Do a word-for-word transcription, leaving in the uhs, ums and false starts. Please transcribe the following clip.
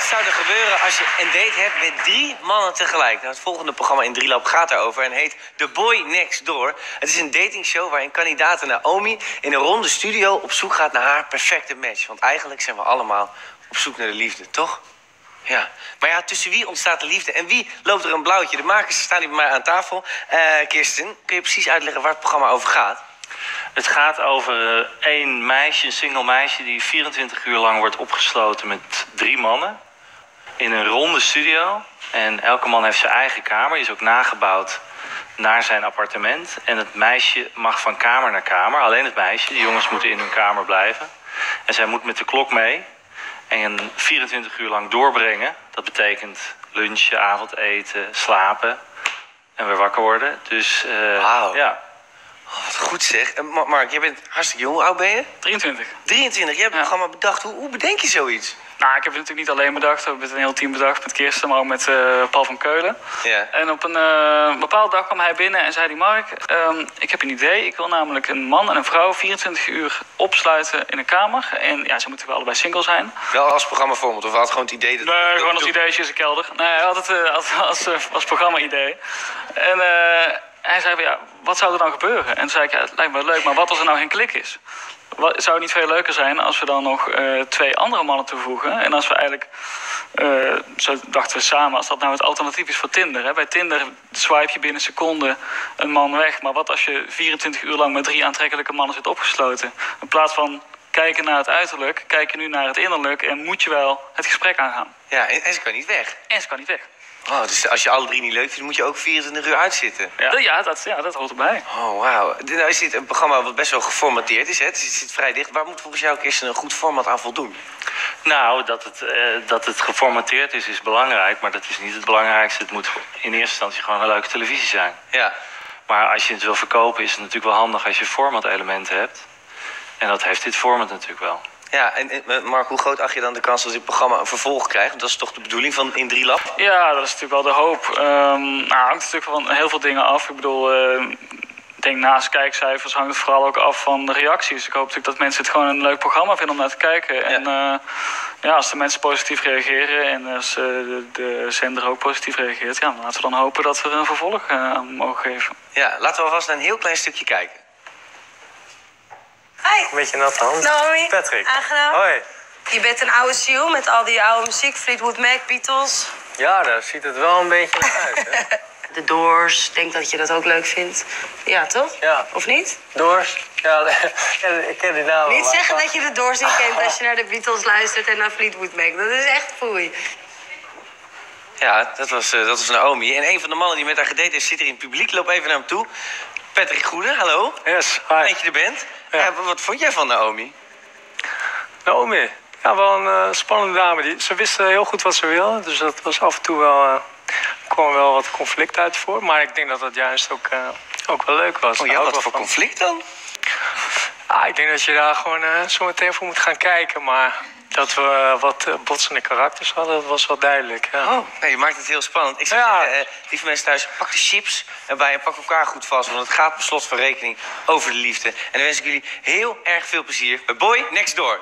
Wat zou er gebeuren als je een date hebt met drie mannen tegelijk? Nou, het volgende programma in Drieloop gaat daarover en heet The Boy Next Door. Het is een datingshow waarin kandidaat Naomi in een ronde studio op zoek gaat naar haar perfecte match. Want eigenlijk zijn we allemaal op zoek naar de liefde, toch? Ja. Maar ja, tussen wie ontstaat de liefde en wie loopt er een blauwtje? De makers staan hier bij mij aan tafel. Uh, Kirsten, kun je precies uitleggen waar het programma over gaat? Het gaat over één meisje, een single meisje, die vierentwintig uur lang wordt opgesloten met drie mannen. In een ronde studio. En elke man heeft zijn eigen kamer. Die is ook nagebouwd naar zijn appartement. En het meisje mag van kamer naar kamer. Alleen het meisje. De jongens moeten in hun kamer blijven. En zij moet met de klok mee. En vierentwintig uur lang doorbrengen. Dat betekent lunchen, avondeten, slapen. En weer wakker worden. Dus uh, wow. Ja. Oh, wat goed zeg. En Mark, jij bent hartstikke jong. Hoe oud ben je? drieëntwintig. drieëntwintig? Jij hebt het ja. programma bedacht. Hoe, hoe bedenk je zoiets? Nou, ik heb het natuurlijk niet alleen bedacht. We hebben het een heel team bedacht met Kirsten, maar ook met uh, Paul van Keulen. Ja. En op een uh, bepaalde dag kwam hij binnen en zei hij... Mark, um, ik heb een idee. Ik wil namelijk een man en een vrouw vierentwintig uur opsluiten in een kamer. En ja, ze moeten wel allebei single zijn. Wel als programmaformat of had gewoon het idee? Dat nee, dat gewoon als ideetje in zijn kelder. Nee, hij had het uh, als, als, uh, als programma-idee. En... Uh, hij zei, ja, wat zou er dan gebeuren? En toen zei ik, ja, het lijkt me leuk, maar wat als er nou geen klik is? Wat, zou het niet veel leuker zijn als we dan nog uh, twee andere mannen toevoegen? En als we eigenlijk, uh, zo dachten we samen, als dat nou het alternatief is voor Tinder. Hè? Bij Tinder swipe je binnen seconden een man weg. Maar wat als je vierentwintig uur lang met drie aantrekkelijke mannen zit opgesloten? In plaats van kijken naar het uiterlijk, kijk je nu naar het innerlijk. En moet je wel het gesprek aangaan. Ja, en, en ze kan niet weg. En ze kan niet weg. Oh, dus als je alle drie niet leuk vindt, moet je ook vierentwintig uur uitzitten? Ja, ja, dat, ja dat hoort erbij. Oh, wauw. Nou is dit een programma wat best wel geformateerd is, hè? Het zit vrij dicht. Waar moet volgens jou Kirsten een goed format aan voldoen? Nou, dat het, eh, dat het geformateerd is, is belangrijk. Maar dat is niet het belangrijkste. Het moet in eerste instantie gewoon een leuke televisie zijn. Ja. Maar als je het wil verkopen, is het natuurlijk wel handig als je format-elementen hebt. En dat heeft dit format natuurlijk wel. Ja, en Mark, hoe groot acht je dan de kans dat dit programma een vervolg krijgt? Want dat is toch de bedoeling van in Drieloop? Ja, dat is natuurlijk wel de hoop. Um, nou, hangt natuurlijk van heel veel dingen af. Ik bedoel, uh, ik denk naast kijkcijfers hangt het vooral ook af van de reacties. Ik hoop natuurlijk dat mensen het gewoon een leuk programma vinden om naar te kijken. En ja, uh, ja als de mensen positief reageren en als uh, de, de zender ook positief reageert... ja, dan laten we dan hopen dat we er een vervolg uh, aan mogen geven. Ja, laten we alvast een heel klein stukje kijken. Hi. Een beetje natte hand. Naomi. Patrick. Aangenaam. Hoi. Je bent een oude ziel met al die oude muziek, Fleetwood Mac, Beatles. Ja, daar ziet het wel een beetje naar uit, hè? De Doors, denk dat je dat ook leuk vindt. Ja, toch? Ja. Of niet? Doors. Ja, ik ken die naam. Niet zeggen dat je de Doors niet kent als je naar de Beatles luistert en naar Fleetwood Mac. Dat is echt foei. Ja, dat was, uh, dat was Naomi. En een van de mannen die met haar gedate heeft zit hier in het publiek. Loop even naar hem toe. Patrick Goede, hallo. Yes, hi. Fijn dat je er bent. Ja. Ja, wat vond jij van Naomi? Naomi? Ja, wel een uh, spannende dame. Die, ze wist uh, heel goed wat ze wilde. Dus dat was af en toe wel... Uh, kwam wel wat conflict uit voor. Maar ik denk dat dat juist ook, uh, ook wel leuk was. Oh ja, wat voor conflict dan? Ah, ik denk dat je daar gewoon uh, zo meteen voor moet gaan kijken. Maar dat we uh, wat uh, botsende karakters hadden, dat was wel duidelijk. Ja. Oh, nee, je maakt het heel spannend. Ik zeg, ja. uh, uh, lieve mensen thuis, pak de chips erbij en pak elkaar goed vast. Want het gaat per slot van rekening over de liefde. En dan wens ik jullie heel erg veel plezier bij Boy Next Door.